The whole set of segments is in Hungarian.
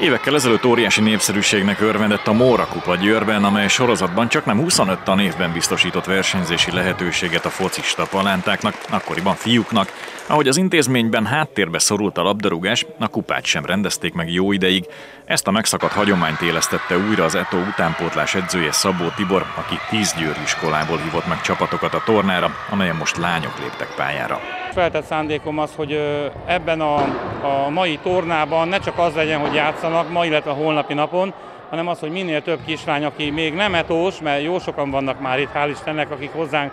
Évekkel ezelőtt óriási népszerűségnek örvendett a Móra Kupa Győrben, amely sorozatban csaknem 25 tanévben biztosított versenyzési lehetőséget a focista palántáknak, akkoriban fiúknak. Ahogy az intézményben háttérbe szorult a labdarúgás, a kupát sem rendezték meg jó ideig. Ezt a megszakadt hagyományt élesztette újra az Eto utánpótlás edzője, Szabó Tibor, aki 10 győri iskolából hívott meg csapatokat a tornára, amelyen most lányok léptek pályára. Feltett szándékom az, hogy ebben a mai tornában ne csak az legyen, hogy játszanak ma, illetve a holnapi napon, hanem az, hogy minél több kislány, aki még nem etós, mert jó sokan vannak már itt, hál' Istennek, akik hozzánk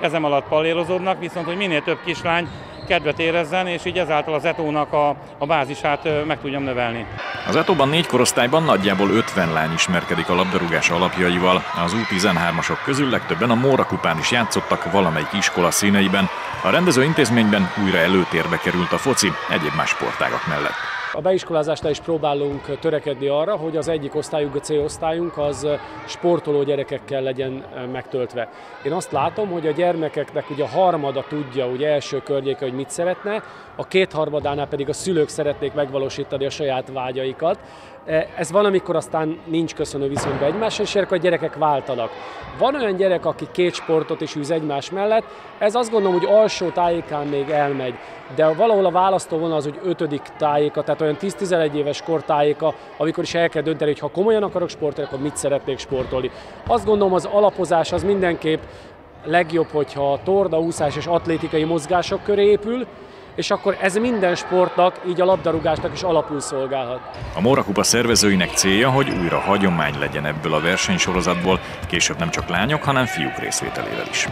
kezem alatt pallérozódnak, viszont hogy minél több kislány kedvet érezzen, és így ezáltal az Etónak a bázisát meg tudjam növelni. Az Etóban 4 korosztályban nagyjából 50 lány ismerkedik a labdarúgás alapjaival. Az U13-asok közül legtöbben a Móra Kupán is játszottak valamelyik iskola színeiben. A rendező intézményben újra előtérbe került a foci, egyéb más sportágak mellett. A beiskolázásnál is próbálunk törekedni arra, hogy az egyik osztályunk, a C-osztályunk az sportoló gyerekekkel legyen megtöltve. Én azt látom, hogy a gyermekeknek ugye a harmada tudja, ugye első környéke, hogy mit szeretne, a kétharmadánál pedig a szülők szeretnék megvalósítani a saját vágyaikat. Ez valamikor aztán nincs köszönő viszonyban egymásra, és a gyerekek váltanak. Van olyan gyerek, aki 2 sportot is űz egymás mellett, ez azt gondolom, hogy alsó tájékán még elmegy, de valahol a választóvonal az, hogy 5. tájéka, tehát olyan 10-11 éves kor tájéka, amikor is el kell dönteni, hogy ha komolyan akarok sportolni, akkor mit szeretnék sportolni. Azt gondolom, az alapozás az mindenképp legjobb, hogyha a tordaúszás és atlétikai mozgások köré épül, és akkor ez minden sportnak, így a labdarúgásnak is alapul szolgálhat. A Móra Kupa szervezőinek célja, hogy újra hagyomány legyen ebből a versenysorozatból, később nem csak lányok, hanem fiúk részvételével is.